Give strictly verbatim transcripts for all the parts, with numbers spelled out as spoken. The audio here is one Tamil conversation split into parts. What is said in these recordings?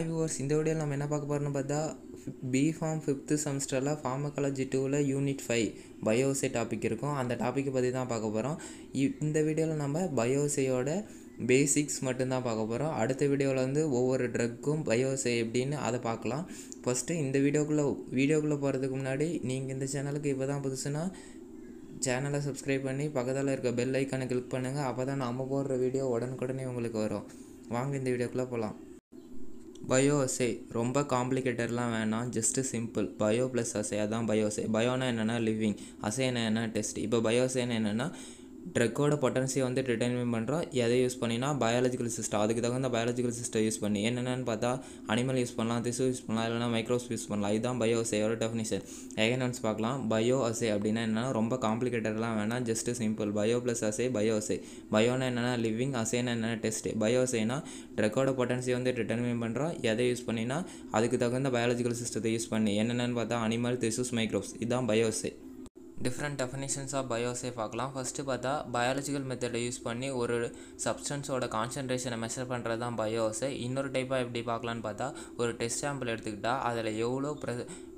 ஹாய் வியூவர்ஸ், இந்த வீடியோவில் நம்ம என்ன பார்க்க போகிறோம்னு பார்த்தா பி.Pharm ஃபிஃப்த்து செமஸ்டரில் ஃபார்மகாலஜி டூவில் யூனிட் ஃபைவ் பயோசே டாபிக் இருக்கும். அந்த டாப்பிக்கை பற்றி தான் பார்க்க போகிறோம். இந்த வீடியோவில் நம்ம பயோசையோட பேசிக்ஸ் மட்டும்தான் பார்க்க போகிறோம். அடுத்த வீடியோவில் வந்து ஒவ்வொரு ட்ரக்கும் பயோசை எப்படின்னு அதை பார்க்கலாம். ஃபஸ்ட்டு இந்த வீடியோக்குள்ளே வீடியோக்குள்ளே போகிறதுக்கு முன்னாடி நீங்கள் இந்த சேனலுக்கு இப்போ தான் புதுசுன்னா சேனலை சப்ஸ்கிரைப் பண்ணி பக்கத்தில் இருக்க பெல் ஐக்கானை கிளிக் பண்ணுங்கள். அப்போ தான் நம்ம போடுற வீடியோ உடனுக்குடனே உங்களுக்கு வரும். வாங்க இந்த வீடியோக்குள்ளே போகலாம். பயோஅசே ரொம்ப காம்ப்ளிகேட்டட்லாம் வேணாம், ஜஸ்ட்டு சிம்பிள். பயோ ப்ளஸ் அசை, அதான் பயோஅசை. பயோனா என்னென்னா லிவிங், அசைனா என்ன டெஸ்ட். இப்போ பயோசைனா என்னென்னா ட்ரக்கோட பொட்டன்சியை வந்து டிட்டர்மின் பண்ணுறோம். எதை யூஸ் பண்ணினா பயாலஜிக்கல் சிஸ்டம், அதுக்கு தகுந்த பயாலஜிக்கல் சிஸ்டம் யூஸ் பண்ணி என்னென்னு பார்த்தா அனிமல் யூஸ் பண்ணலாம், திசு யூஸ் பண்ணலாம், இல்லைனா மைக்ரோஸ் யூஸ் பண்ணலாம். இதுதான் பயோஅசையோட டெஃபினிஷன். எகனான்ஸ் பார்க்கலாம். பயோ அசை அப்படின்னா என்னென்னா ரொம்ப காம்ப்ளிகேட்டட்லாம் வேணாம், ஜஸ்ட்டு சிம்பிள். பயோ ப்ளஸ் அசை பயோஅசை. பயோனா என்னென்னா லிவிங், அசைனா என்னென்னா டெஸ்ட்டு. பயோஅசைனா ட்ரக்கோட பொட்டன்சியை வந்து டிட்டர்மின் பண்ணுறோம். எதை யூஸ் பண்ணினா அதுக்கு தகுந்த பயாலஜிக்கல் சிஸ்டத்தை யூஸ் பண்ணி என்னென்னு பார்த்தா அனிமல், திசுஸ், மைக்ரோஸ். இதுதான் bioassay. Different definitions of bioassay பார்க்கலாம். ஃபஸ்ட்டு பார்த்தா பயாலஜிக்கல் மெத்தடை யூஸ் பண்ணி ஒரு சப்ஸ்டன்ஸோட கான்சன்ட்ரேஷனை மெஷர் பண்ணுறது தான் பயோஅசே. இன்னொரு டைப்பாக எப்படி பார்க்கலான்னு பார்த்தா ஒரு டெஸ்ட் சாம்பிள் எடுத்துக்கிட்டால் அதில் எவ்வளோ ப்ர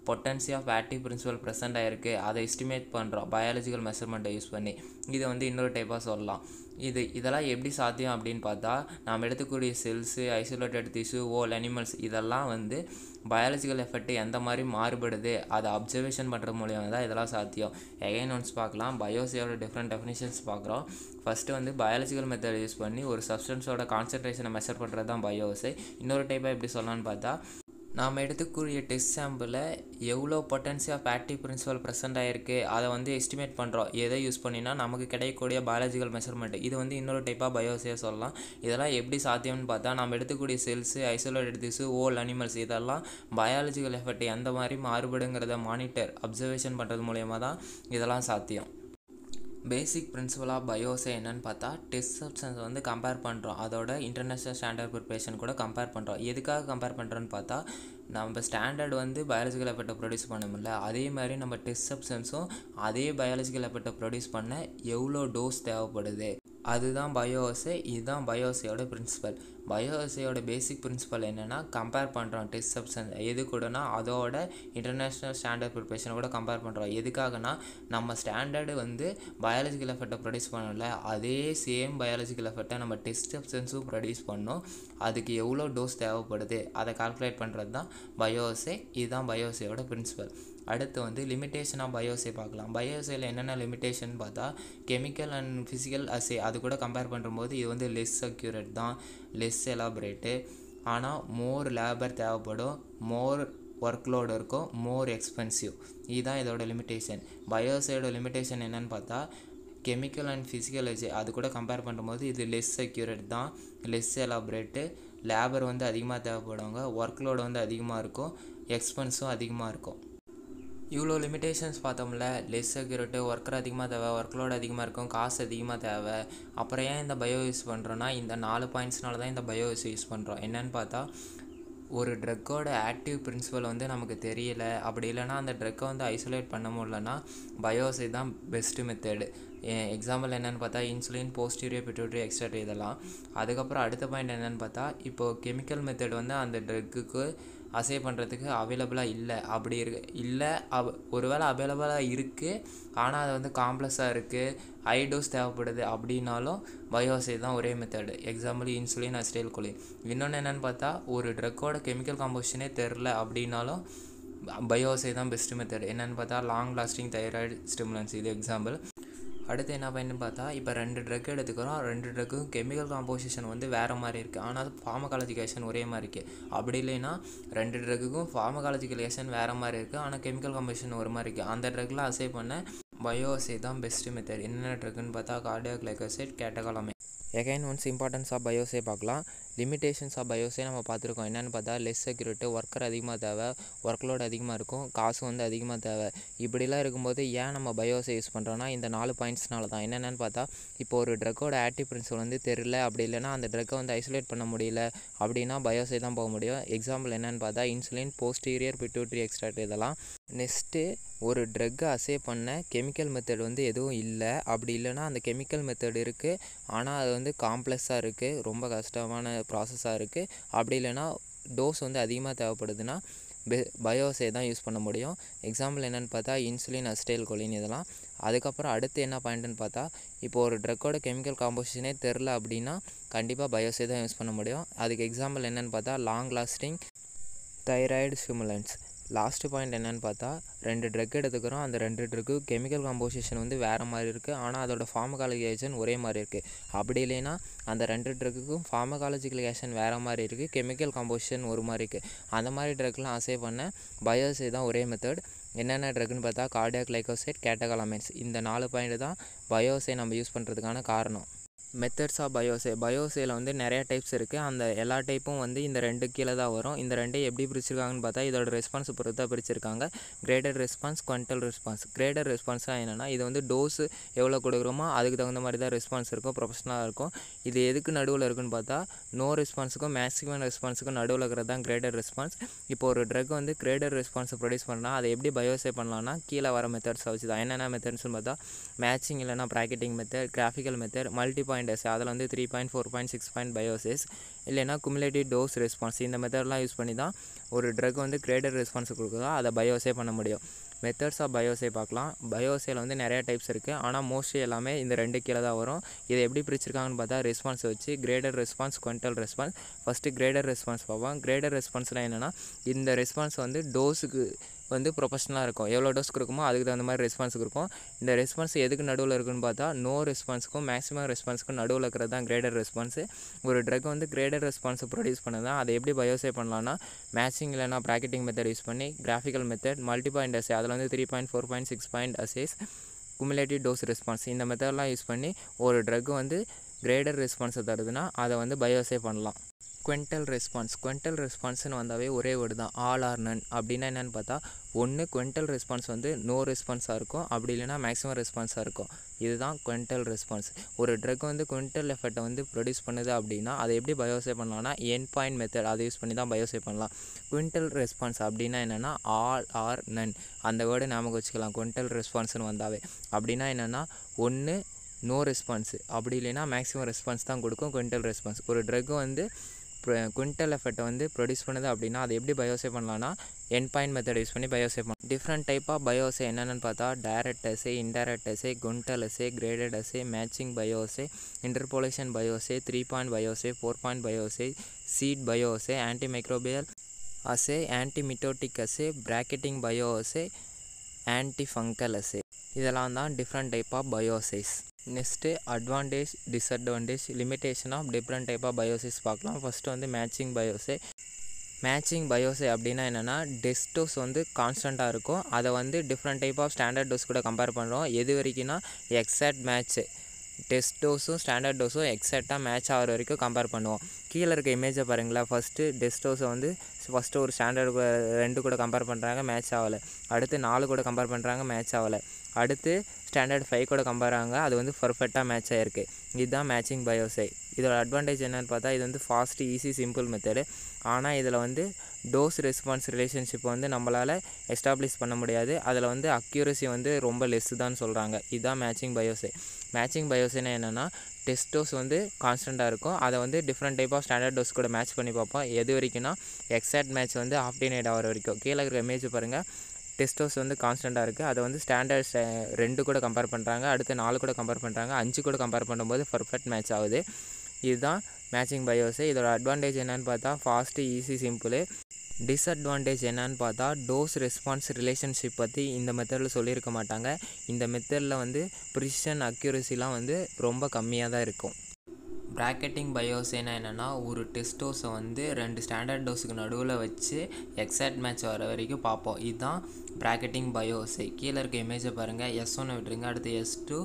potency of active principle present ஆகிருக்கு அதை எஸ்டிமேட் பண்ணுறோம் பயாலஜிக்கல் மெஷர்மெண்ட்டை யூஸ் பண்ணி. இதை வந்து இன்னொரு டைப்பாக சொல்லலாம். இது இதெல்லாம் எப்படி சாத்தியம் அப்படின்னு பார்த்தா நாம் எடுத்துக்கூடிய cells, isolated tissue, whole animals இதெல்லாம் வந்து பயாலஜிக்கல் எஃபெக்ட் எந்த மாதிரி மாறுபடுது அதை அப்சர்வேஷன் பண்ணுற மூலியமாக தான் இதெல்லாம் சாத்தியம். எகைன் ஒன்ஸ் பார்க்கலாம். பயோசையோட டிஃப்ரெண்ட் டெஃபினிஷன்ஸ் பார்க்குறோம். ஃபஸ்ட்டு வந்து பயாலஜிக்கல் மெத்தடை யூஸ் பண்ணி ஒரு சப்ஸ்டன்ஸோட கான்சன்ட்ரேஷனை மெஷர் பண்ணுறது தான் பயோசை. இன்னொரு டைப்பாக எப்படி சொல்லலான்னு பார்த்தா நாம் எடுத்துக்கூடிய டெஸ்ட் சாம்பிளில் எவ்வளோ potency of active principle present ஆகிருக்கு அதை வந்து எஸ்டிமேட் பண்ணுறோம். எதை யூஸ் பண்ணினா நமக்கு கிடைக்கக்கூடிய பயாலஜிக்கல் மெஷர்மெண்ட். இது வந்து இன்னொரு டைப்பாக பயோசையாக சொல்லலாம். இதெல்லாம் எப்படி சாத்தியம்னு பார்த்தா நம்ம எடுத்துக்கூடிய cells, isolated tissue, whole animals இதெல்லாம் பயாலஜிக்கல் எஃபெக்ட் எந்த மாதிரி மாறுபடுங்கிறத மானிட்டர் அப்சர்வேஷன் பண்ணுறது மூலயமா தான் இதெல்லாம் சாத்தியம். பேசிக் பிரின்சிபல் ஆஃப் பயோசை என்னென்னு பார்த்தா டெஸ்ட் சப்ஸ்டன்ஸ் வந்து கம்பேர் பண்ணுறோம், அதோட இன்டர்நேஷ்னல் ஸ்டாண்டர்ட் ப்ரிப்பரேஷன் கூட கம்பேர் பண்ணுறோம். எதுக்காக கம்பேர் பண்ணுறோன்னு பார்த்தா நம்ம ஸ்டாண்டர்ட் வந்து பயாலஜிக்கல் எஃபெக்டை ப்ரொடியூஸ் பண்ண முடியல, அதே மாதிரி நம்ம டெஸ்ட் சப்ஸ்டன்ஸும் அதே பயாலஜிக்கல் எஃபெக்டை ப்ரொடியூஸ் பண்ண எவ்வளோ டோஸ் தேவைப்படுது அதுதான் பயோஅசை. இதுதான் பயோஅசையோட பிரின்சிபல். பயோஅசையோட பேசிக் பிரின்சிபல் என்னென்னா கம்பேர் பண்ணுறோம் டெஸ்ட் சப்ஸ்டன்ஸ் எது கூடனா அதோட இன்டர்நேஷ்னல் ஸ்டாண்டர்ட் ப்ரிப்பரேஷனை கூட கம்பேர் பண்ணுறோம். எதுக்காகனா நம்ம ஸ்டாண்டர்டு வந்து பயாலஜிக்கல் எஃபெக்டை ப்ரொடியூஸ் பண்ணல, அதே சேம் பயாலஜிக்கல் எஃபெக்டை நம்ம டெஸ்ட் சப்ஸ்டன்ஸும் ப்ரொடியூஸ் பண்ணோம். அதுக்கு எவ்வளோ டோஸ் தேவைப்படுது அதை கால்குலேட் பண்ணுறது தான் பயோஅசை. இதுதான் பயோஅசையோட பிரின்சிபல். அடுத்து வந்து லிமிட்டேஷன் ஆஃப் பயோஅசை பார்க்கலாம். பயோஅசையில் என்னென்ன லிமிட்டேஷன் பார்த்தா கெமிக்கல் அண்ட் ஃபிசிக்கல் அசை அது கூட கம்பேர் பண்ணும்போது இது வந்து லெஸ் அக்யூரேட் தான், லெஸ் எலாபரேட்டு. ஆனால் மோர் லேபர் தேவைப்படும், மோர் ஒர்க்லோடு இருக்கும், மோர் எக்ஸ்பென்சிவ். இதுதான் இதோட லிமிட்டேஷன். பயோஅசையோட லிமிட்டேஷன் என்னென்னு பார்த்தா கெமிக்கல் அண்ட் ஃபிசிக்கல் அசை அது கூட கம்பேர் பண்ணும்போது இது லெஸ் அக்யூரேட் தான், லெஸ் எலாபரேட்டு, லேபர் வந்து அதிகமாக தேவைப்படுவாங்க, ஒர்க்லோடு வந்து அதிகமாக இருக்கும், எக்ஸ்பென்ஸும் அதிகமாக இருக்கும். இவ்வளோ லிமிட்டேஷன்ஸ் பார்த்தோம்ல, லெஸ் அக்யூரேட்டு, ஒர்க்கர் அதிகமாக தேவை, ஒர்க்லோடு அதிகமாக இருக்கும், காசு அதிகமாக தேவை. அப்புறம் ஏன் இந்த பயோ யூஸ் பண்ணுறோன்னா இந்த நாலு பாயிண்ட்ஸ்னால தான் இந்த பயோ யூஸ் யூஸ் பண்ணுறோம். என்னென்னு பார்த்தா ஒரு ட்ரக்கோட ஆக்டிவ் பிரின்சிபல் வந்து நமக்கு தெரியல, அப்படி இல்லைனா அந்த ட்ரக்கை வந்து ஐசோலேட் பண்ண முடியலன்னா பயோசை தான் பெஸ்ட்டு மெத்தேடு. எக்ஸாம்பிள் என்னென்னு பார்த்தா இன்சுலின், போஸ்டீரியர் பிட்யூட்டரி எக்ஸ்ட்ரா இதெல்லாம். அதுக்கப்புறம் அடுத்த பாயிண்ட் என்னென்னு பார்த்தா இப்போது கெமிக்கல் மெத்தட் வந்து அந்த ட்ரக்குக்கு அசை பண்ணுறதுக்கு அவைலபிளாக இல்லை. அப்படி இரு இல்லை அவ் ஒருவேளை அவைலபிளாக இருக்குது ஆனால் அது வந்து காம்ப்ளெக்ஸாக இருக்குது, ஹை டோஸ் தேவைப்படுது அப்படின்னாலும் பயோஅசை தான் ஒரே method. Example insulin, acetyl Colin. இன்னொன்று என்னென்னு பார்த்தா ஒரு ட்ரக்கோட கெமிக்கல் காம்போசிஷனே தெரில அப்படின்னாலும் பயோஅசை தான் பெஸ்ட்டு மெத்தட். என்னென்னு பார்த்தா லாங் லாஸ்டிங் தைராய்டு ஸ்டிமுலன்ஸ் இது எக்ஸாம்பிள். அடுத்து என்ன பயன்னு பார்த்தா இப்போ ரெண்டு ட்ரக் எடுத்துக்கிறோம், ரெண்டு ட்ரக்கும் கெமிக்கல் காம்போசிஷன் வந்து வேறு மாதிரி இருக்குது ஆனால் ஃபார்மகாலஜிகேஷன் ஒரே மாதிரி இருக்குது. அப்படி இல்லைன்னா ரெண்டு ட்ரக்குக்கும் ஃபார்மகாலஜிகேஷன் வேறு மாதிரி இருக்குது ஆனால் கெமிக்கல் காம்போசிஷன் ஒரு மாதிரி இருக்குது. அந்த ட்ரக்கில் அசை பண்ண பயோஅசை தான் பெஸ்ட்டு மெத்தட். என்னென்ன ட்ரக்குன்னு பார்த்தா cardiac லைகோசைட், catecholamine. Again once importance of bioassay பார்க்கலாம். லிமிட்டேஷன்ஸ் ஆஃப் பயோசை நம்ம பார்த்துருக்கோம். என்னென்னு பார்த்தா லெஸ் செக்யூரிட்டி, ஒர்க்கர் அதிகமாக தேவை, ஒர்க்லோடு அதிகமாக இருக்கும், காசு வந்து அதிகமாக தேவை. இப்படிலாம் இருக்கும்போது ஏன் நம்ம பயோசை யூஸ் பண்ணுறோன்னா இந்த நாலு பாயிண்ட்ஸ்னால தான். என்னென்னு பார்த்தா இப்போ ஒரு ட்ரக்கோட ஆக்டிவ் பிரின்சிபல் வந்து தெரியல, அப்படி இல்லைனா அந்த ட்ரக்கை வந்து ஐசோலேட் பண்ண முடியல அப்படின்னா பயோசை தான் போக முடியும். எக்ஸாம்பிள் என்னென்னு பார்த்தா இன்சுலின், போஸ்டீரியர் பிட்யூட்டரி எக்ஸ்ட்ராக்ட் இதெல்லாம். நெக்ஸ்ட்டு ஒரு ட்ரக்கை அசை பண்ண கெமிக்கல் மெத்தட் வந்து எதுவும் இல்லை, அப்படி இல்லைனா அந்த கெமிக்கல் மெத்தட் இருக்குது ஆனால் அது வந்து காம்ப்ளெக்ஸாக இருக்குது, ரொம்ப கஷ்டமான ப்ராசஸாக இருக்குது, அப்படி இல்லைனா டோஸ் வந்து அதிகமாக தேவைப்படுதுன்னா பெ பயோஅஸே தான் யூஸ் பண்ண முடியும். எக்ஸாம்பிள் என்னென்னு பார்த்தா இன்சுலின், அசிட்டைல் கொலின் இதெல்லாம். அதுக்கப்புறம் அடுத்து என்ன பாயிண்ட்டுன்னு பார்த்தா இப்போ ஒரு ட்ரக்கோட கெமிக்கல் காம்போசிஷனே தெரில அப்படின்னா கண்டிப்பாக பயோஅஸே தான் யூஸ் பண்ண முடியும். அதுக்கு எக்ஸாம்பிள் என்னென்னு பார்த்தா long lasting thyroid stimulants. Last point என்னென்னு பார்த்தா ரெண்டு ட்ரக் எடுத்துக்கிறோம், அந்த ரெண்டு ட்ரக்கு கெமிக்கல் காம்போசிஷன் வந்து வேறு மாதிரி இருக்குது, ஆனால் அதோட ஃபார்மகாலஜி ஏஷன் ஒரே மாதிரி இருக்குது. அப்படி இல்லைன்னா அந்த ரெண்டு ட்ரக்குக்கும் ஃபார்மகாலஜிக்கல் ஏஷன் வேறு மாதிரி இருக்குது, கெமிக்கல் காம்போசிஷன் ஒரு மாதிரி இருக்குது. அந்த மாதிரி ட்ரக்லாம் அசே பண்ண பயோஅஸே தான் ஒரே மெத்தட். என்னென்ன ட்ரக்குன்னு பார்த்தா கார்டியாக் லைகோசைட், கேட்டகாலமைன்ஸ். இந்த நாலு பாயிண்ட் தான் பயோஅஸே நம்ம யூஸ் பண்ணுறதுக்கான காரணம். Methods of பயோஅஸே. பயோஅஸேயில் வந்து நிறையா டைப்ஸ் இருக்குது. அந்த எல்லா டைப்பும் வந்து இந்த ரெண்டு கீழே தான் வரும். இந்த ரெண்டையும் எப்படி பிரிச்சிருக்காங்கன்னு பார்த்தா இதோட ரெஸ்பான்ஸ் பொறுத்து தான் பிரிச்சிருக்காங்க. Graded response, quantal response. Graded ரெஸ்பான்ஸ்னால் என்னென்னா இது வந்து டோஸ் எவ்வளோ கொடுக்குறோமோ அதுக்கு தகுந்த மாதிரி தான் ரெஸ்பான்ஸ் இருக்கும், ப்ரொஃபஷனலாக இருக்கும். இது எதுக்கு நடுவில் இருக்குன்னு பார்த்தா நோ ரெஸ்பான்ஸுக்கும் மேக்ஸிமம் ரெஸ்பான்ஸுக்கும் நடுவில் இருக்கிறது தான் கிரேடட் ரெஸ்பான்ஸ். இப்போ ஒரு ட்ரக் வந்து கிரேடட் ரெஸ்பான்ஸை ப்ரொடியூஸ் பண்ணால் அதை எப்படி பயோஅஸே பண்ணலான்னா கீழே வர மெத்தட்ஸை வச்சு தான். என்னென்ன மெத்தட்ஸ்னு பார்த்தா மேட்சிங் இல்லைனா bracketing method, graphical method, multi point assay, அதில் வந்து three point four point six point bioassays, இல்லைனா குமுலேட்டிவ் டோஸ் ரெஸ்பான்ஸ். இந்த மெத்தட்லாம் யூஸ் பண்ணி தான் ஒரு ட்ரக் வந்து கிரேடட் ரெஸ்பான்ஸ் கொடுக்குதா அதை பயோஅஸே பண்ண முடியும். மெத்தட்ஸ் ஆஃப் பயோஅஸே பார்க்கலாம். பயோஅஸேயில் வந்து நிறையா டைப்ஸ் இருக்குது, ஆனால் மோஸ்ட்லி எல்லாமே இந்த ரெண்டு கீழே தான் வரும். இதை எப்படி பிரிச்சிருக்காங்கன்னு பார்த்தா ரெஸ்பான்ஸ் வச்சு graded response, quantal response. First graded response பார்ப்போம். கிரேடட் ரெஸ்பான்ஸ்லாம் என்னென்னா இந்த ரெஸ்பான்ஸ் வந்து டோஸுக்கு வந்து ப்ரொஃபஷனலாக இருக்கும், எவ்வளோ டோஸ் கொடுக்குமோ அதுக்கு தகுந்த மாதிரி ரெஸ்பான்ஸுக்கு இருக்கும். இந்த ரெஸ்பான்ஸ் எதுக்கு நடுவில் இருக்குன்னு பார்த்தா நோ ரெஸ்பான்ஸுக்கும் மேக்ஸிமம் ரெஸ்பான்ஸுக்கும் நடுவில் இருக்கிறது தான் கிரேடட் ரெஸ்பான்ஸு. ஒரு ட்ரக் வந்து கிரேடட் ரெஸ்பான்ஸை ப்ரொடியூஸ் பண்ண தான் அதை எப்படி பயோஅஸே பண்ணலான்னா மேட்சிங் இல்லைனா ப்ராக்கெட்டிங் மெத்தட் யூஸ் பண்ணி, graphical method, multi point assay, அதில் வந்து three point four point six point assays, cumulative dose response. இந்த மெத்தட்லாம் யூஸ் பண்ணி ஒரு ட்ரக் வந்து கிரேடட் ரெஸ்பான்ஸை தருதுன்னா அதை வந்து பயோஅஸே பண்ணலாம். Quantal response. குவான்டல் ரெஸ்பான்ஸ்னு வந்தாவே ஒரே வேர்டு தான், ஆல் ஆர் நன். அப்படின்னா என்னென்னு பார்த்தா ஒன்று குவான்டல் ரெஸ்பான்ஸ் வந்து நோ ரெஸ்பான்ஸாக இருக்கும், அப்படி இல்லைனா மேக்ஸிமம் ரெஸ்பான்ஸாக இருக்கும். இதுதான் குவான்டல் ரெஸ்பான்ஸ். ஒரு ட்ரக் வந்து குவான்டல் எஃபெக்ட்டை வந்து ப்ரொடியூஸ் பண்ணுது அப்படின்னா அதை எப்படி பயோஅஸே பண்ணலான்னா என் பாயிண்ட் மெத்தட், அதை யூஸ் பண்ணி தான் பயோஅஸே பண்ணலாம். குவான்டல் ரெஸ்பான்ஸ் அப்படின்னா என்னென்னா ஆல் ஆர் நன், அந்த வேர்டு ஞாபகம் வச்சுக்கலாம். குவான்டல் ரெஸ்பான்ஸ்னு வந்தாவே அப்படின்னா என்னென்னா ஒன்று நோ ரெஸ்பான்ஸு, அப்படி இல்லைனா மேக்ஸிமம் ரெஸ்பான்ஸ் தான் கொடுக்கும் குவான்டல் ரெஸ்பான்ஸ். ஒரு ட்ரக் வந்து குவான்டல் எஃபெக்ட்டை வந்து ப்ரொடியூஸ் பண்ணுது அப்படின்னா அதை எப்படி பயோஅஸே பண்ணலான்னா என் பாயிண்ட் மெத்தட் யூஸ் பண்ணி பயோஅஸே பண்ணலாம். டிஃப்ரெண்ட் டைப் ஆஃப் பயோஅஸே என்னென்னு பார்த்தா direct assay, indirect assay, quantal assay, graded assay, matching bioassay, interpolation bioassay, three point bioassay, four point bioassay, seed bioassay, antimicrobial assay, antimitotic assay, bracketing bioassay, antifungal assay. இதெல்லாம் தான் different type of bioassays. Next advantage, disadvantage, limitation of different type of bioassays பார்க்கலாம். ஃபஸ்ட்டு வந்து மேட்சிங் பயோஅஸே. மேட்சிங் பயோஅஸே அப்படின்னா என்னென்னா டெஸ்ட் டோஸ் வந்து கான்ஸ்டண்ட்டாக இருக்கும், அதை வந்து different type of standard dose கூட கம்பேர் பண்ணுறோம். எது வரைக்கும்னா எக்ஸாக்ட் மேட்ச்சு, டெஸ்ட் டோஸும் ஸ்டாண்டர்ட் டோஸும் எக்ஸாக்டாக மேட்ச் ஆகிற வரைக்கும் கம்பேர் பண்ணுவோம். கீழே இருக்க இமேஜை பாருங்களேன். ஃபஸ்ட்டு டெஸ்ட் டோஸை வந்து ஃபஸ்ட்டு ஒரு ஸ்டாண்டர்ட் ரெண்டு கூட கம்பேர் பண்ணுறாங்க, மேட்ச் ஆகலை. அடுத்து நாலு கூட கம்பேர் பண்ணுறாங்க, மேட்ச் ஆகலை. அடுத்து ஸ்டாண்டர்ட் ஃபைவ் கூட கம்பேர் ஆகுங்க, அது வந்து பர்ஃபெக்டாக மேட்ச் ஆகிருக்கு. இதுதான் மேட்சிங் பயோஅஸே. இதோட அட்வான்டேஜ் என்னென்னு பார்த்தா இது வந்து ஃபாஸ்ட்டு, ஈஸி, சிம்பிள் மெத்தடு. ஆனால் இதில் வந்து டோஸ் ரெஸ்பான்ஸ் ரிலேஷன்ஷிப் வந்து நம்மளால் எஸ்டாப்ளிஷ் பண்ண முடியாது. அதில் வந்து அக்யூரசி வந்து ரொம்ப லெஸ்ஸு தான் சொல்கிறாங்க. இதுதான் மேட்சிங் பயோஅஸே. மேட்சிங் பயோஅஸேன்னா என்னென்னா டெஸ்ட் டோஸ் வந்து கான்ஸ்டண்ட்டாக இருக்கும், அதை வந்து different type of standard dose கூட மேட்ச் பண்ணி பார்ப்போம். எது வரைக்கும்னா எக்ஸாக்ட் மேட்ச் வந்து ஆப்டினேட் ஆகிற வரைக்கும். கீழே இருக்கிற இமேஜ் பாருங்கள். டெஸ்ட் டோஸ் வந்து கான்ஸ்டண்ட்டாக இருக்குது, அதை வந்து ஸ்டாண்டர்ட் ரெண்டு கூட கம்பேர் பண்ணுறாங்க, அடுத்து நாலு கூட கம்பேர் பண்ணுறாங்க, அஞ்சு கூட கம்பேர் பண்ணும்போது பர்ஃபெக்ட் மேட்ச் ஆகுது. இதுதான் மேட்சிங் பயோஅஸே. இதோட அட்வான்டேஜ் என்னென்னு பார்த்தா ஃபாஸ்ட்டு, ஈஸி, சிம்பிள். டிஸ்அட்வான்டேஜ் என்னன்னு பார்த்தா டோஸ் ரெஸ்பான்ஸ் ரிலேஷன்ஷிப் பற்றி இந்த மெத்தடில் சொல்லியிருக்க மாட்டாங்க. இந்த மெத்தடில் வந்து ப்ரிசிஷன், அக்யூரசிலாம் வந்து ரொம்ப கம்மியாக தான் இருக்கும். ப்ராக்கெட்டிங் பயோஅஸேனா என்னென்னா ஒரு டெஸ்ட் டோஸை வந்து ரெண்டு ஸ்டாண்டர்ட் டோஸுக்கு நடுவில் வச்சு எக்ஸாக்ட் மேட்ச் வர வரைக்கும் பார்ப்போம். இதுதான் ப்ராக்கெட்டிங் பயோஅஸே. கீழே இருக்க இமேஜை பாருங்கள். எஸ் ஒன்று விட்டுருங்க, அடுத்து S two,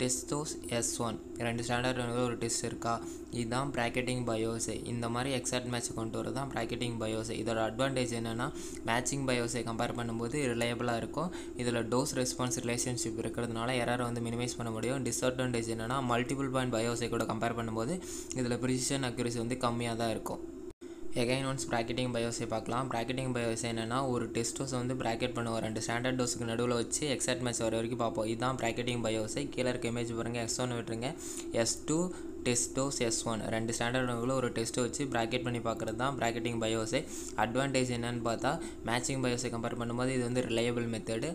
test dose S one, ரெண்டு ஸ்டாண்டர்ட் நடுவில் ஒரு டெஸ்ட் இருக்கா. இதுதான் ப்ராக்கெட்டிங் பயோஅஸே. இந்த மாதிரி எக்ஸாக்ட் மேட்ச் கொண்டு வரது தான் ப்ராக்கெட்டிங் பயோஅஸே. இதோட அட்வான்டேஜ் என்னென்னா மேட்சிங் பயோஅஸே கம்பேர் பண்ணும்போது ரிலையபிளாக இருக்கும், இதில் டோஸ் ரெஸ்பான்ஸ் ரிலேஷன்ஷிப் இருக்கிறதுனால எரரை வந்து மினிமைஸ் பண்ண முடியும். டிஸ்அட்வான்டேஜ் என்னென்னா மல்டிபிள் பாயிண்ட் பயோஅஸே கூட கம்பேர் பண்ணும்போது இதில் ப்ரிசிஷன், அக்யூரசி வந்து கம்மியாக தான் இருக்கும். எகைன் ஒன்ஸ் ப்ராக்கெட்டிங் பயோஅஸே பார்க்கலாம். ப்ராக்கெட்டிங் பயோஅஸே என்னென்னா ஒரு டெஸ்ட் டோஸை வந்து ப்ராக்கெட் பண்ணுவோம், ரெண்டு ஸ்டாண்டர்ட் டோஸுக்கு நடுவில் வச்சு எக்ஸாக்ட் மேட்ச் வர வரைக்கும் பார்ப்போம். இதுதான் ப்ராக்கெட்டிங் பயோஅஸே. கீழே இருக்க இமேஜ் பாருங்கள். எஸ் ஒன்று விட்டுருங்க, எஸ் டூ, டெஸ்ட்டோ செஸ் ஒன் ரெண்டு ஸ்டாண்டர்ட் ஒன்றுக்குள்ள ஒரு டெஸ்ட்டை வச்சு ப்ராக்கெட் பண்ணி பார்க்குறது தான் ப்ராக்கெட்டிங் பயோஅசே. அட்வான்டேஜ் என்னென்னு பார்த்தா மேட்சிங் பயோஅசே கம்பேர் பண்ணும்போது இது வந்து ரிலையபிள் மெத்தடு.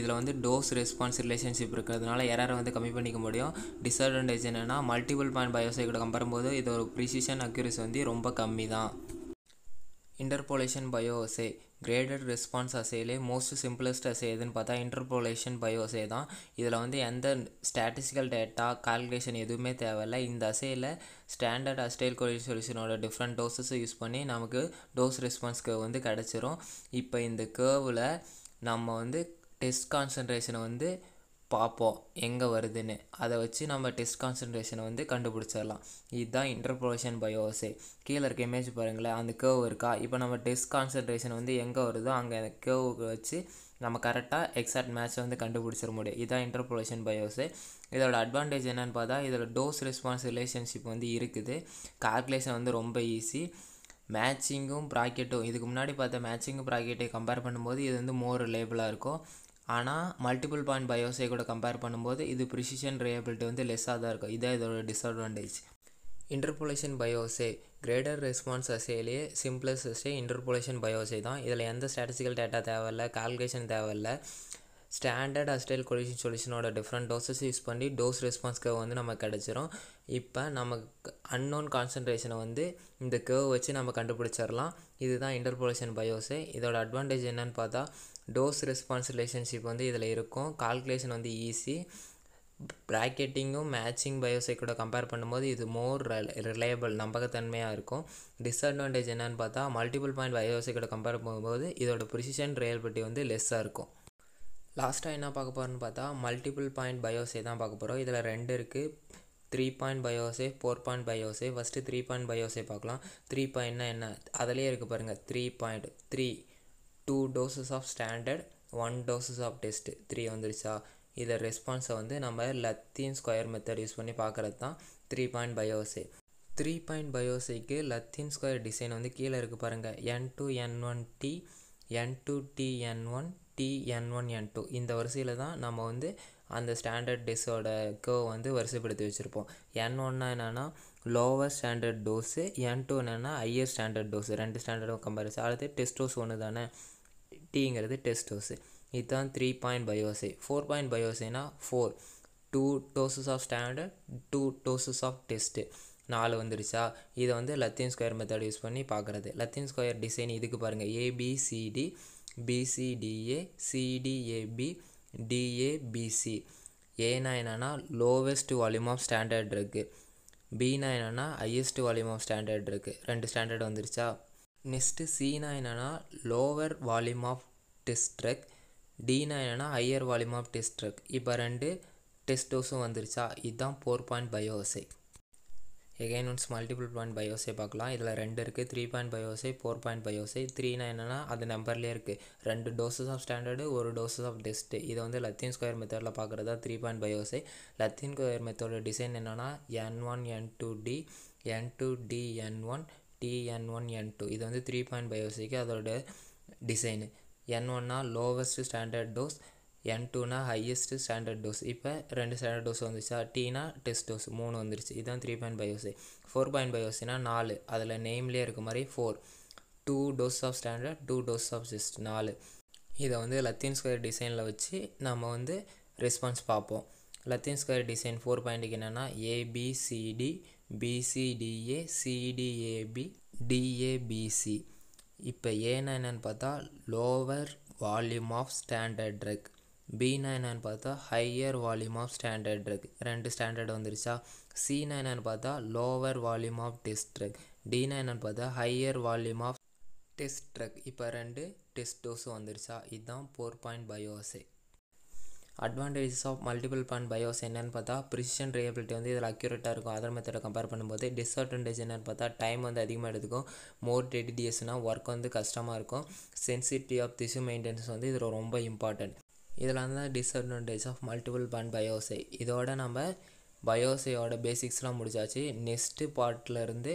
இதில் வந்து டோஸ் ரெஸ்பான்ஸ் ரிலேஷன்ஷிப் இருக்கிறதுனால எரரை வந்து கம்மி பண்ணிக்க முடியும். டிஸ்அட்வான்டேஜ் என்னென்னா மல்டிபிள் பாயிண்ட் பயோஅசே கூட கம்பேர் பண்ணும்போது இது ஒரு ப்ரிசிஷன் அக்யூரசி வந்து ரொம்ப கம்மி தான். இன்டர்போலேஷன் பயோஅசே கிரேடட் ரெஸ்பான்ஸ் அசையிலே மோஸ்ட் சிம்பிளஸ்ட் அசை எதுன்னு பார்த்தா இன்டர்போலேஷன் பயோஅசே தான். இதில் வந்து எந்த ஸ்டாட்டிஸ்டிக்கல் டேட்டா கால்குலேஷன் எதுவுமே தேவையில்லை. இந்த அசையில் ஸ்டாண்டர்ட் அஸ்டைல் கோலின் சொல்யூஷனோட டிஃப்ரெண்ட் டோஸஸை யூஸ் பண்ணி நமக்கு டோஸ் ரெஸ்பான்ஸ் கர்வ் வந்து கிடச்சிரும். இப்போ இந்த கர்வில் நம்ம வந்து டெஸ்ட் கான்சன்ட்ரேஷனை வந்து பார்ப்போம் எங்கே வருதுன்னு. அதை வச்சு நம்ம டெஸ்ட் கான்சன்ட்ரேஷனை வந்து கண்டுபிடிச்சிடலாம். இதுதான் இன்டர்போலேஷன் பயோஅசே. கீழே இருக்க இமேஜ் பாருங்களேன், அந்த கர்வ் இருக்கா? இப்போ நம்ம டெஸ்ட் கான்சன்ட்ரேஷன் வந்து எங்கே வருதோ அங்கே அந்த கர்வுக்கு வச்சு நம்ம கரெக்டாக எக்ஸாக்ட் மேட்சை வந்து கண்டுபிடிச்சிட முடியும். இதுதான் இன்டர்போலேஷன் பயோஅசே. இதோட அட்வான்டேஜ் என்னென்னு பார்த்தா இதோட டோஸ் ரெஸ்பான்ஸ் ரிலேஷன்ஷிப் வந்து இருக்குது. கால்குலேஷன் வந்து ரொம்ப ஈஸி. மேட்சிங்கும் ப்ராக்கெட்டும் இதுக்கு முன்னாடி பார்த்த மேட்சிங்கும் ப்ராக்கெட்டையும் கம்பேர் பண்ணும்போது இது வந்து மோர் ரிலேபிளாக இருக்கும். ஆனால் மல்டிபிள் பாயிண்ட் பயோஅசே கூட கம்பேர் பண்ணும்போது இது ப்ரிசிஷன் ரிலையபிலிட்டி வந்து லெஸ்ஸாக தான் இருக்கும். இதான் இதோட disadvantage. Interpolation bioassay graded response அசையிலேயே சிம்பிளஸ்ட் அசை இன்டர்போலேஷன் பயோஅசே தான். இதில் எந்த ஸ்டாட்டிஸ்டிக்கல் டேட்டா தேவையில்லை, கால்குலேஷன் தேவையில்லை. ஸ்டாண்டர்ட் அஸ்டைல் கோலின் சொல்யூஷனோட டிஃப்ரெண்ட் டோஸஸ் யூஸ் பண்ணி டோஸ் ரெஸ்பான்ஸ் கர்வ் வந்து நமக்கு கிடச்சிரும். இப்போ நமக்கு அன்னோன் கான்சன்ட்ரேஷனை வந்து இந்த கர்வ் வச்சு நம்ம கண்டுபிடிச்சிடலாம். இதுதான் இன்டர்போலேஷன் பயோஅசே. இதோட அட்வான்டேஜ் என்னென்னு பார்த்தா டோஸ் ரெஸ்பான்ஸ் ரிலேஷன்ஷிப் வந்து இதில் இருக்கும். கால்குலேஷன் வந்து ஈஸி. ப்ராக்கெட்டிங்கும் மேட்சிங் பயோஅசே கூட கம்பேர் பண்ணும்போது இது மோர் ரிலையபிள், நம்பகத்தன்மையாக இருக்கும். டிஸ்அட்வான்டேஜ் என்னென்னு பார்த்தா மல்டிபிள் பாயிண்ட் பயோஅசே கூட கம்பேர் பண்ணும்போது இதோட ப்ரிசிஷன் ரிலையபிலிட்டி வந்து லெஸ்ஸாக இருக்கும். லாஸ்ட்டாக என்ன பார்க்க போகிறோன்னு பார்த்தா மல்டிபிள் பாயிண்ட் பயோஅசே தான் பார்க்க போகிறோம். இதில் ரெண்டு இருக்குது, three point bioassay, four point bioassay. First three point bioassay பார்க்கலாம். த்ரீ பாயிண்ட்னா என்ன? அதிலே இருக்குது பாருங்கள், three point three two doses of standard, one doses of test, three வந்துருச்சா? இதை ரெஸ்பான்ஸை வந்து நம்ம லத்தீன் ஸ்கொயர் மெத்தட் யூஸ் பண்ணி பார்க்குறது தான் three point bioassay. Three point பயோஅசேக்கு லத்தீன் ஸ்கொயர் டிசைன் வந்து கீழே இருக்குது பாருங்கள், N two N one T, N two T N one T, N one N two. இந்த வரிசையில் தான் நம்ம வந்து அந்த ஸ்டாண்டர்ட் டெஸ்ஸோட கர்வ் வந்து வரிசைப்படுத்தி வச்சுருப்போம். என் ஒன்னா என்னென்னா lower standard dose, N two என்னென்னா ஹையர் ஸ்டாண்டர்ட் டோஸு. ரெண்டு ஸ்டாண்டர்டும் கம்பேரிசன். அடுத்து டெஸ்ட் டோஸ் ஒன்று தானே, டீங்கிறது டெஸ்ட் டோஸு. இதுதான் three point bioassay. Four point பயோஅசேனா four two doses of standard, two doses of test, நாலு வந்துடுச்சா? இதை வந்து லத்தீன் ஸ்கொயர் மெத்தட் யூஸ் பண்ணி பார்க்குறது. லத்தீன் ஸ்கொயர் டிசைன் இதுக்கு பாருங்கள், ஏபிசிடி, பிசிடிஏ, சிடிஏபி, டிஏபிசி. ஏனா என்னென்னா லோவஸ்ட் வால்யூம் ஆஃப் ஸ்டாண்டர்ட் இருக்குது, பினா என்னென்னா ஹையஸ்ட் வால்யூம் ஆஃப் ஸ்டாண்டர்ட் இருக்குது. ரெண்டு ஸ்டாண்டர்ட் வந்துருச்சா? நெக்ஸ்ட்டு சினா என்னென்னா lower volume of test drug, டினா என்னென்னா higher volume of test drug. இப்போ ரெண்டு டெஸ்ட் டோஸும் வந்துருச்சா? இதுதான் four point bioassay. Again once multiple point bioassay பார்க்கலாம். இதில் ரெண்டு இருக்குது, three point bioassay, four point bioassay. த்ரீனா என்னென்னா அது நம்பர்லேயே இருக்குது, ரெண்டு டோசஸ் ஆஃப் ஸ்டாண்டர்டு, ஒரு டோசஸ் ஆஃப் டெஸ்ட்டு. இதை வந்து லத்தீன் ஸ்கொயர் மெத்தடில் பார்க்குறதா three point bioassay. Latin square மெத்தடோட டிசைன் என்னென்னா N one N two T, N two T N one T, N one N two. இது வந்து த்ரீ பாயிண்ட் பயோஅசேக்கு அதோட டிசைனு. என் ஒன்னா லோவஸ்ட்டு ஸ்டாண்டர்ட் டோஸ், என் டூனா ஹையஸ்ட்டு ஸ்டாண்டர்ட் டோஸ். இப்போ ரெண்டு ஸ்டாண்டர்ட் டோஸ் வந்துருச்சா? டீனா டெஸ்ட் டோஸ், மூணு வந்துருச்சு. இதுதான் three point bioassay. Four point பயோஅசேனா நாலு, அதில் நேம்லேயே இருக்க மாதிரி four, two dose of standard, two dose of test, நாலு. இதை வந்து லத்தீன் ஸ்கொயர் டிசைனில் வச்சு நம்ம வந்து ரெஸ்பான்ஸ் பார்ப்போம். லத்தீன் ஸ்கொயர் டிசைன் ஃபோர் பாயிண்ட்டுக்கு என்னென்னா ஏபிசிடி, பிசிடிஏ, சிடிஏபி, டிஏபிசி. இப்போ ஏன்னா என்னென்னு பார்த்தா lower volume of standard drug, பினா என்னன்னு பார்த்தா higher volume of standard drug. ரெண்டு ஸ்டாண்டர்ட் வந்துருச்சா? சினா என்னன்னு பார்த்தா lower volume of test drug, டினா என்னன்னு பார்த்தா higher volume of test drug. இப்போ ரெண்டு டெஸ்ட் டோஸும் வந்துருச்சா? இதுதான் four point bioassay. Advantages of multiple point bioassay என்னென்னு பார்த்தா ப்ரிசிஷன் ரிலையபிலிட்டி வந்து இதில் அக்யூரேட்டாக இருக்கும் அதர் மெத்தடை கம்பேர் பண்ணும்போது. டிஸ்அட்வான்டேஜ் என்னென்னு பார்த்தா டைம் வந்து அதிகமாக எடுத்துக்கும், மோர் டெடிடியஸ்னால் ஒர்க் வந்து கஷ்டமாக இருக்கும். சென்சிட்டிவிட்டி ஆஃப் திஷ்யூ மெயின்டெனன்ஸ் வந்து இதில் ரொம்ப இம்பார்ட்டன்ட். இதெல்லாம் தான் disadvantage of multiple point bioassay. இதோட நம்ம பயோஅசேயோட பேசிக்ஸ்லாம் முடிச்சாச்சு. நெக்ஸ்ட்டு பார்ட்டில் இருந்து